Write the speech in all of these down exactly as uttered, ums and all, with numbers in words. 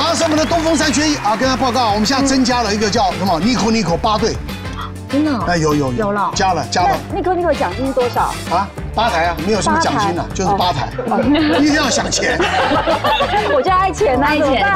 马上我们的东风三缺一啊，跟他报告，我们现在增加了一个叫什么 Nico Nico 八队。 真的？哎，有有有了，加了加了。那Nico Nico奖金是多少啊？八台啊，没有什么奖金啊，就是八台。一定要想钱。我就爱钱呐，爱钱。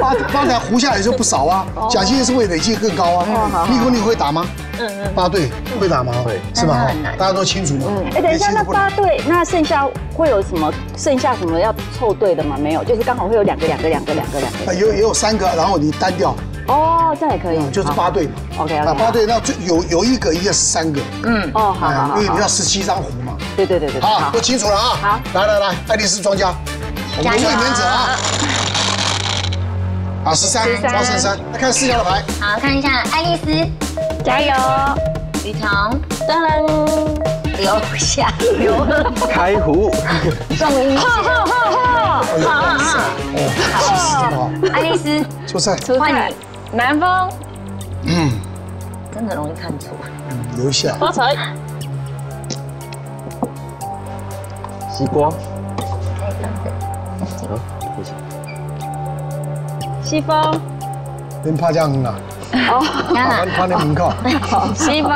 八八台胡下也就不少啊，奖金也是会累积更高啊。Nico Nico会打吗？嗯嗯。八队会打吗？会，是吧？大家都清楚嘛。哎，等一下，那八队那剩下会有什么？剩下什么要凑对的吗？没有，就是刚好会有两个两个两个两个两个。有也有三个，然后你单调。 哦，这也可以，就是八对嘛。OK， 那八对那最有有一个，一个是三个。嗯，哦，好，因为你要十七张胡嘛。对对对对。好，都清楚了啊。好，来来来，爱丽丝庄家，我们卫冕者啊。啊，十三，庄十三，来看四家的牌。好，看一下爱丽丝，加油！雨桐，当然留下，留开胡，上一。好好好好，好。哦，爱丽丝，出赛，出赛。 南风，嗯，真的容易看错。嗯，留下。发财。西瓜。好，不行。西风。恁怕这样啦？哦，我怕恁门口。西风。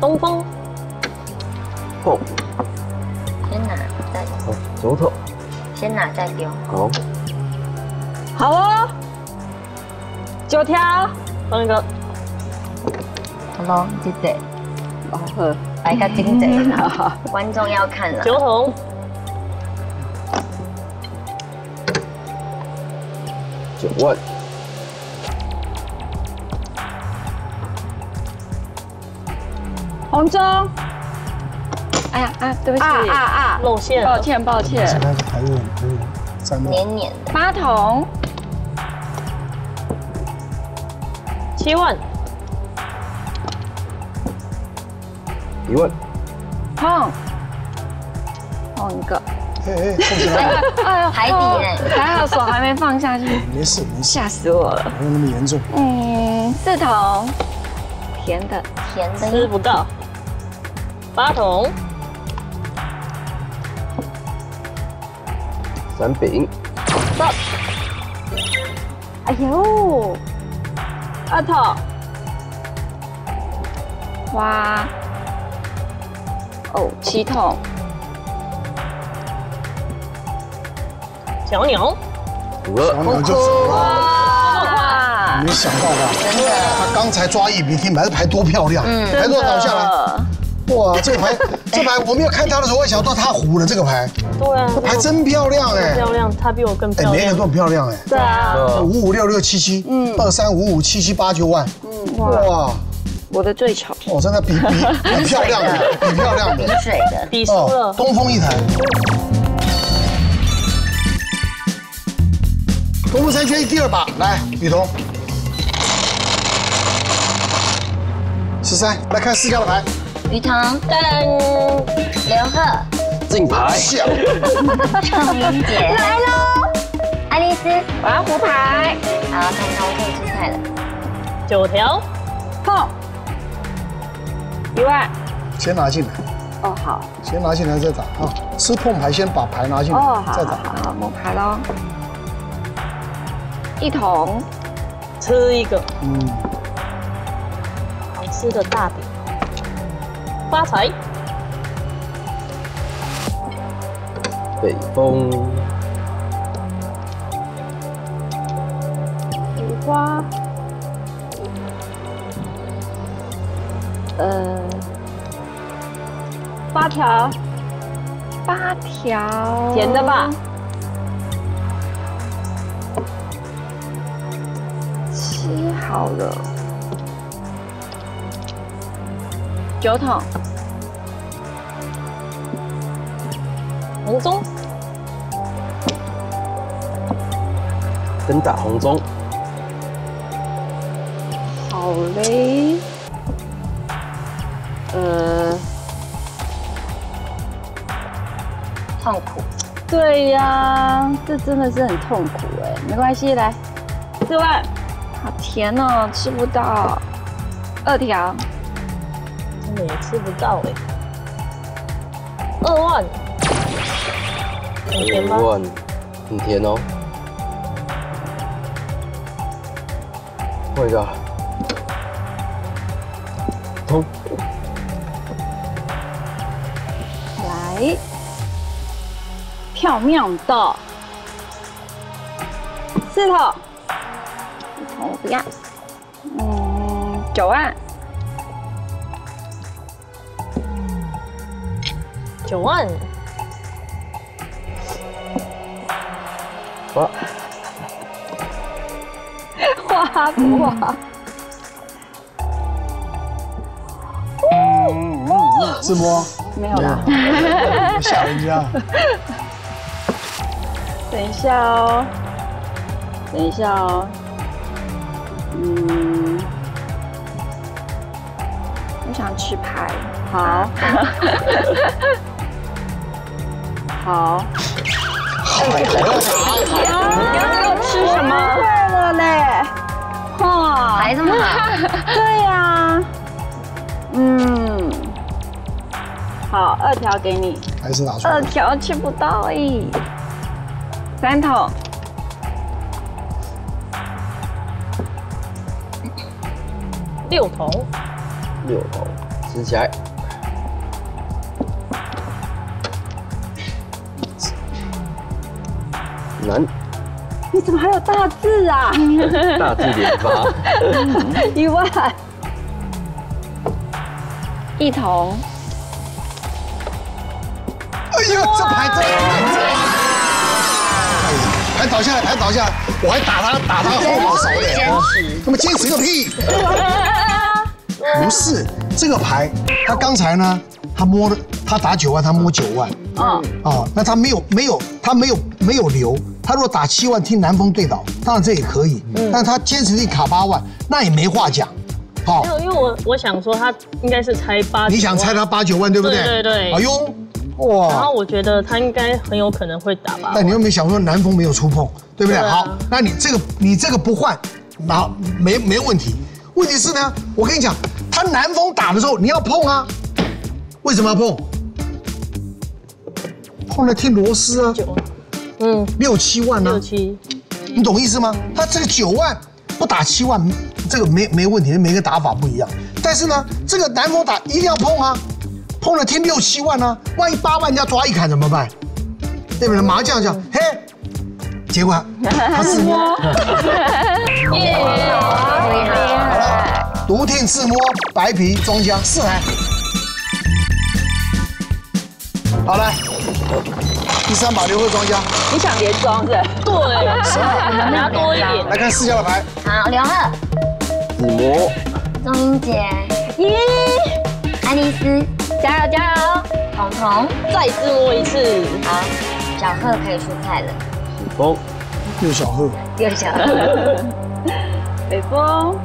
东风。够。先拿再丢。左头。先拿再丢。好。 好哦，九条，放一个，好咯，姐姐，哦呵，来个金姐，观众要看了，九筒，九万，红中，哎呀啊，对不起，啊啊啊，露馅了，抱歉抱歉，黏黏的，八筒。 七万，一万，碰，碰一个，哎哎，哎呦，海底哎，还好手还没放下去，没事没事，吓死我了，没有那么严重。嗯，四筒，甜的甜的吃不到，八筒，三饼，到，哎呦。 二套，哇，哦，七筒，小鸟，小鸟就走了，没想到吧？真的，他刚才抓一比听牌，这牌多漂亮，牌都倒下来，哇，这个牌，这牌我没有看他的时候，我想到他胡了这个牌，对啊，这牌真漂亮哎，漂亮，他比我更漂亮，每个都很漂亮哎，对啊。 五五六六七七，嗯，二三五五七七八九万，嗯，哇，我的最巧，哦，真的比比比漂亮的，比漂亮的，比水的，比输了，东风一台，东风三缺一第二把，来，雨桐，十三，来看四家的牌，雨桐，噔，刘贺，进牌，畅云姐来喽。 爱丽丝，我要胡牌。好，看看我可以出彩了。九条，碰，一万，先拿进来。哦，好。先拿进来再打啊！吃碰牌，先把牌拿进来，再打。好，摸牌喽。一筒，吃一个。嗯。好吃的大饼。发财。北风。 花，呃，八条，八条，甜的吧？七好了，九筒，红中，跟打红中。 好嘞，呃，痛苦。对呀，这真的是很痛苦哎，没关系，来，四万，好甜哦，吃不到，二条，真的也吃不到哎，二万，二万，很甜哦。换一个，通。来，漂亮的四头，四头我不要。嗯，九万。 九万，哇，哇不哇？自摸？没有啦，吓人家。等一下哦，等一下哦，嗯，我想吃排，好。好，好呀！吃什么？饿了嘞！哇，还这么好？对呀，嗯，好，二条给你。还是拿出来。二条吃不到咦。三桶。六头。六头，吃起来。 难，你怎么还有大字啊？大字连发，一万，一桶。哎呦，这牌真难猜！还倒下来，还倒下来，我还打他，打他后脑勺嘞！坚持，他妈坚持个屁！不是这个牌，他刚才呢，他摸了，他打九万，他摸九万。 啊哦，那他没有没有他没有没有留，他如果打七万听南风对倒，当然这也可以，嗯、但他坚持力卡八万，那也没话讲。好、哦，因为我我想说他应该是猜八，你想猜他八九万对不对？对对对。哎呦，哇！然后我觉得他应该很有可能会打吧。但你又没想说南风没有触碰，对不对？对啊、好，那你这个你这个不换，然后没没问题。问题是呢，我跟你讲，他南风打的时候你要碰啊，为什么要碰？ 碰了听螺丝啊，嗯，六七万呢，六七，你懂意思吗？他这个九万不打七万，这个没没问题，每个打法不一样。但是呢，这个南风打一定要碰啊，碰了听六七万呢、啊，万一八万人家抓一砍怎么办？对不对？麻将讲，嘿，结果他自摸，耶，厉害，独听自摸白皮庄家四台，好来。 第三把刘慧庄家，你想连庄是？对，拿多一点。来看四家的牌。好，刘慧，子模，钟英姐，耶，安妮斯，加油加油，彤彤，再自摸一次。好，小贺可以出菜了。北风，又小贺，又小贺，北风，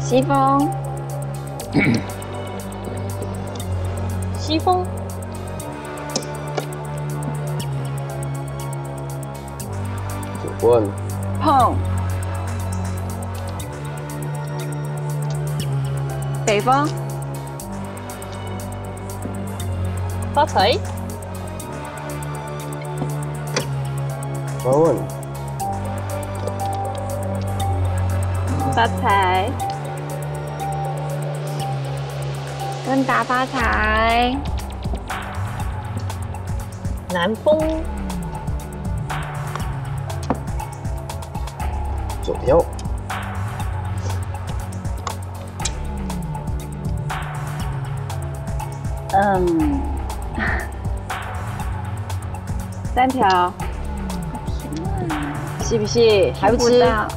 西风。 西风，九万，碰，北风，发财，八万，发财。 问答发财，南风，九条，嗯，三条，是不是？还不知道，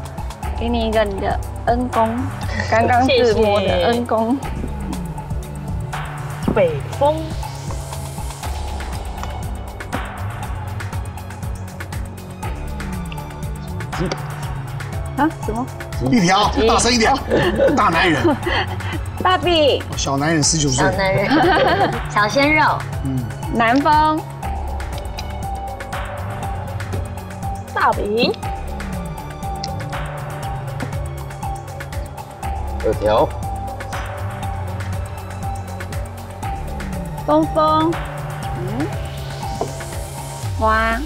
给你一个你的恩公，刚刚自摸的恩公。 北风，啊？什么？一条，大声一点，大男人，大臂，小男人十九岁，小男人，小鲜肉，嗯，南风，大饼，二条。 东风，嗯，花。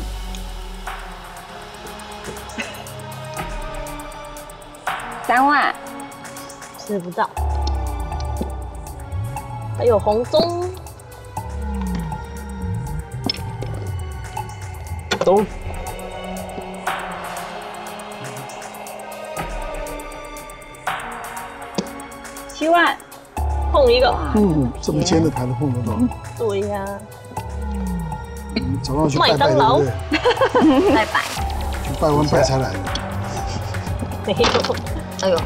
三万，吃不到。还有红松，走。 七万，碰一个。嗯，这么尖的台都碰得到。对呀。早上去麦当劳，拜拜。去拜完拜才来的。没有。哎呦。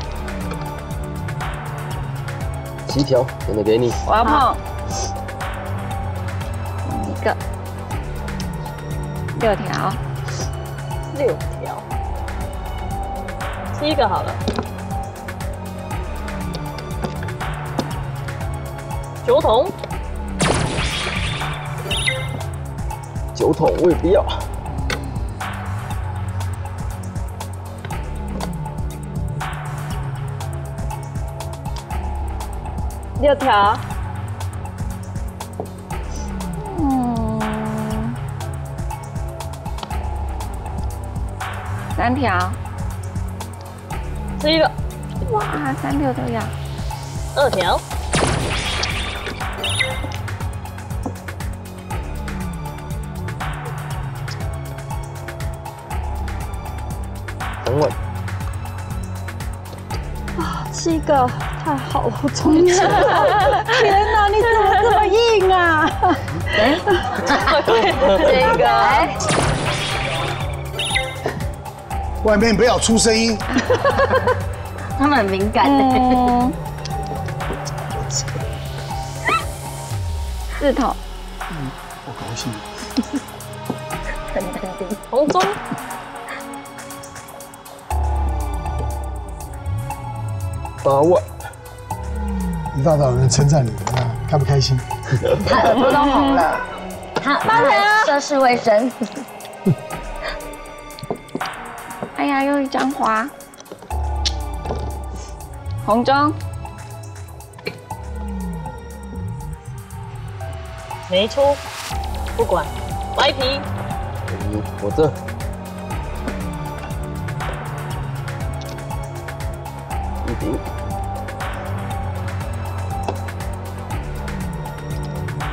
七条，真的给你。我要碰。一个。六条。六条。七个好了。 酒桶，酒桶我也不要。六条，嗯，三条，吃一个，哇，三条都要，二条。 啊，吃一个太好了，我终于吃到了！天哪，你怎么这么硬啊？哎，这个，外面不要出声音，他们很敏感的。日头，嗯，我高兴。很淡定，红中。 八万，一大早有人称赞你，啊，开不开心？他耳朵都红了，他八万啊！涉世未深。哎呀，又一张花，红中，没出，不管，白皮，我这。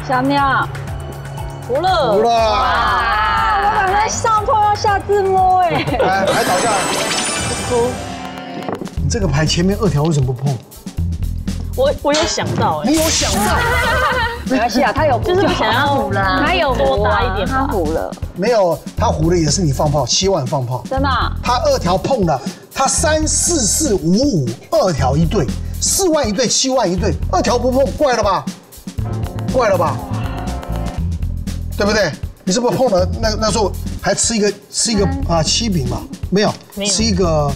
小妙，服了，服了！我本来上坡要下自摸哎，哎，牌倒下来，不哭。你这个牌前面二条为什么不碰？我我有想到哎，你有想到？没关系啊，他有就是想要胡了，他有多大一点？他胡了，没有，他胡了也是你放炮，七万放炮，真的。他二条碰了，他三四四五五二条一对，四万一对，七万一对，二条不碰，怪了吧？ 怪了吧，对不对？你是不是碰了那那时候还吃一个吃一个啊七饼嘛？没有，吃一个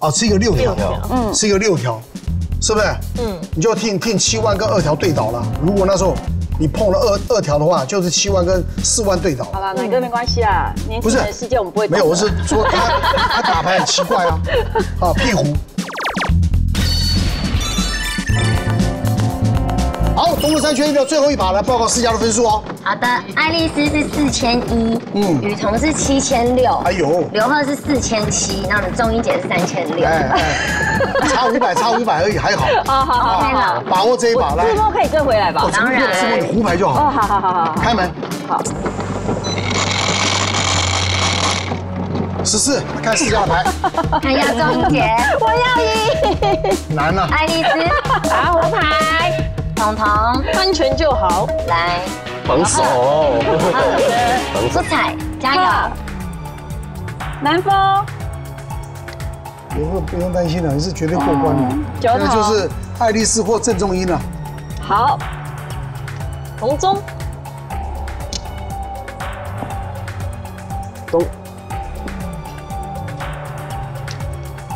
啊吃一个六条，嗯，吃一个六条，是不是？嗯，你就听听七万跟二条对倒了。如果那时候你碰了二二条的话，就是七万跟四万对倒。好了，哪个没关系啊？年轻人的世界我们不会。没有，我是说他他打牌很奇怪啊，啊屁胡。 好，东部山圈的最后一把来报告四家的分数哦。好的，爱丽丝是四千一，嗯，雨桐是七千六，哎呦，刘贺是四千七，那我们仲英姐是三千六，哎哎，差五百，差五百而已，还好。好好 ，OK 了，把握这一把来。自摸可以追回来吧？当然，自摸胡牌就好。哦，好好好好，开门。好。十四，看四家的牌。看一下仲英姐，我要赢。难了。爱丽丝，打胡牌。 彤彤，安全就好。来，防守，出彩，加油！南风，以后不用担心了，你是绝对过关的。九头就是爱丽丝或郑仲英了。好，红中，东，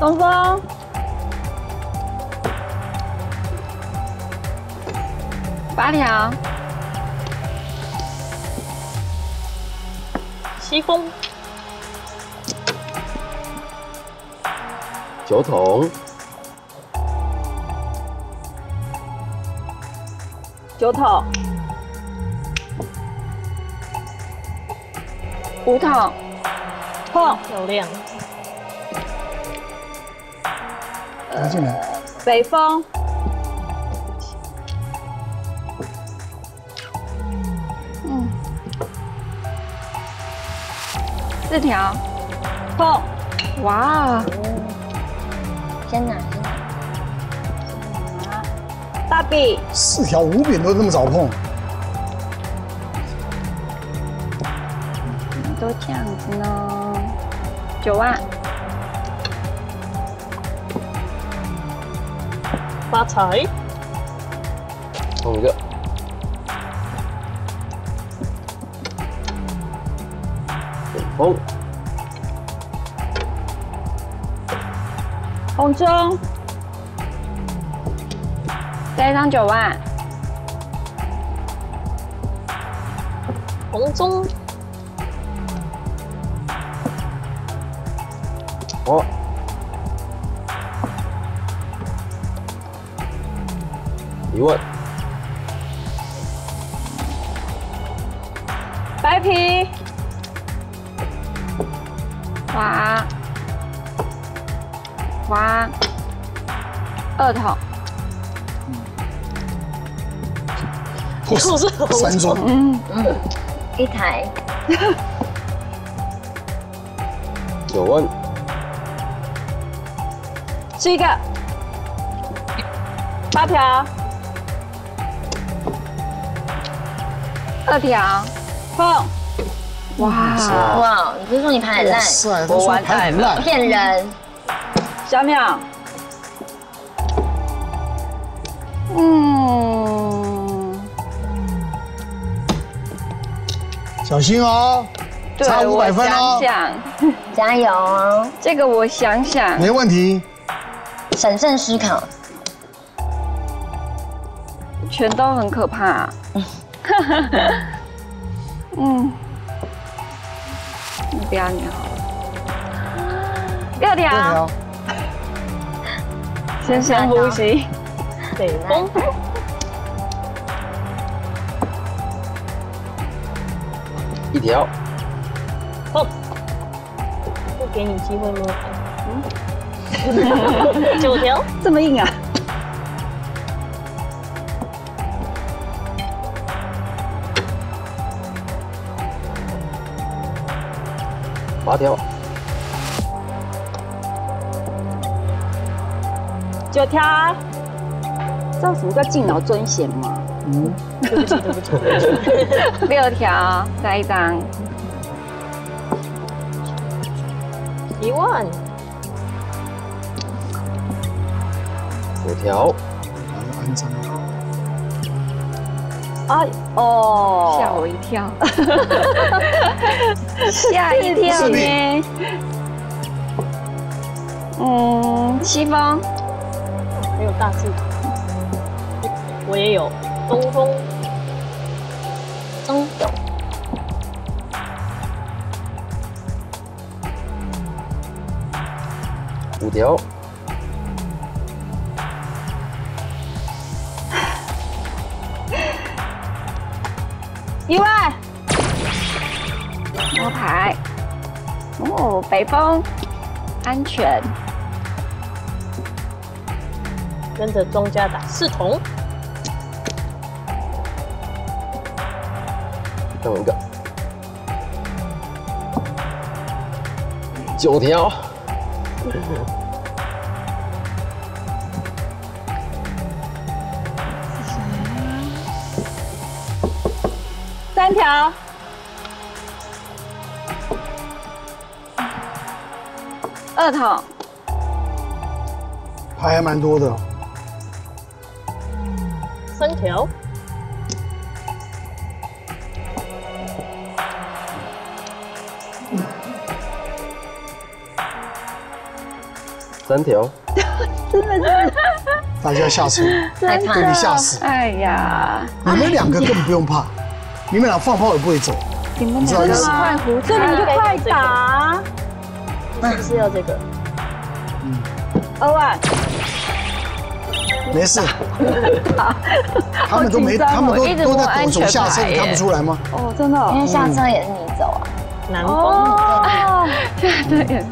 东风。 八条，西风，酒桶，酒桶，葡萄，哦，漂亮。拿进来。北风。嗯。四条。哦。哇。天哪！天哪！大饼。四条五饼都那么早碰。 都这样子呢，九万，发财，放一个，红，红中，再一张九万，红中。 哦，一万，白皮，哇哇，二头，嗯，三庄，嗯嗯，一台，九万。 是一个八条，二条，碰，哇哇！你不是说你牌很烂？我玩牌很烂，骗人！小淼，嗯，小心哦。 差五百分哦！加油哦！这个我想想，没问题。审慎思考，全都很可怕、啊。嗯，你不要你好了。六条，先深呼吸。对了。 一条。 不给你机会摸嗯，九条这么硬啊！八条，九条，造福个敬老尊贤嘛。嗯，对不起对不起。六条，再一张。 一万，五条，安装。哎哦，吓我一跳，吓一跳呢。嗯，西风，没有大字，我也有东风，东有。 五条，一万，摸牌，哦，北风，安全，跟着庄家打四筒，再一个，九条。 三条，二筒，牌还蛮多的。三条，三条，真的真的，大家吓死我，被你吓死。哎呀，你们两个根本不用怕。 你们俩放炮也不会走，你们两个快胡，这你就快打，是不是要这个？嗯，二万，没事，他们都没，他们都都在躲走下车，你看不出来吗？哦，真的，因为下车也是你走啊，南风哦，对对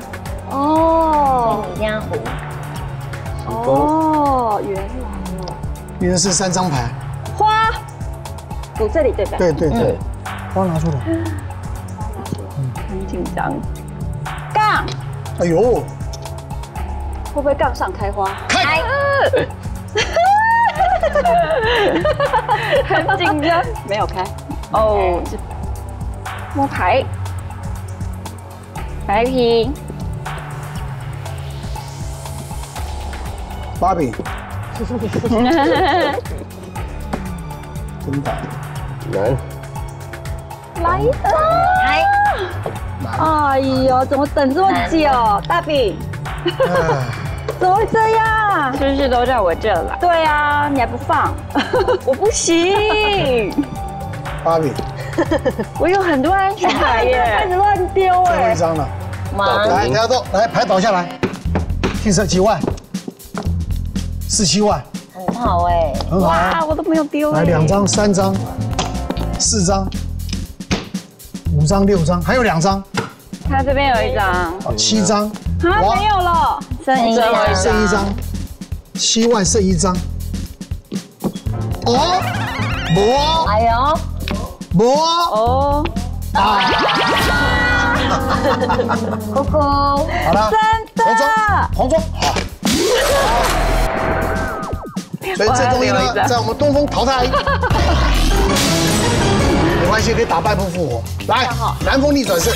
哦，一定要胡。哦，原来哦，原来是三张牌。花，我这里对吧？对对对，花拿出来。花拿出来，很紧张。杠。哎呦，会不会杠上开花？开。 很紧张，没有开哦。摸牌，白皮，八饼，真的难，来一张，哎呦，怎么等这么久？大饼，怎么会这样？ 是不是都在我这了？对啊，你还不放，我不行。芭比，我有很多安全牌耶，开始乱丢哎。最后一张了，来，大家都来，牌倒下来，净剩几万？十七万，很好哎，很好。哇，我都没有丢。来，两张、三张、四张、五张、六张，还有两张。他这边有一张，七张。啊，没有了，剩一张，剩一张。 七万剩一张，哦，无，哎呦，无，哦，啊，哥哥，好了，真的，黄忠，好，所以最重要的，在我们东风淘汰，没关系，可以打败不复活，来，南风逆转胜。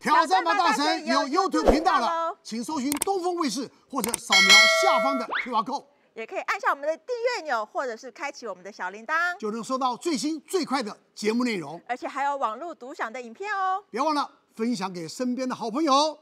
挑战吧，大神有 YouTube 频道了，请搜寻东风卫视或者扫描下方的 Q R Code， 也可以按下我们的订阅钮，或者是开启我们的小铃铛，就能收到最新最快的节目内容，而且还有网络独享的影片哦。别忘了分享给身边的好朋友。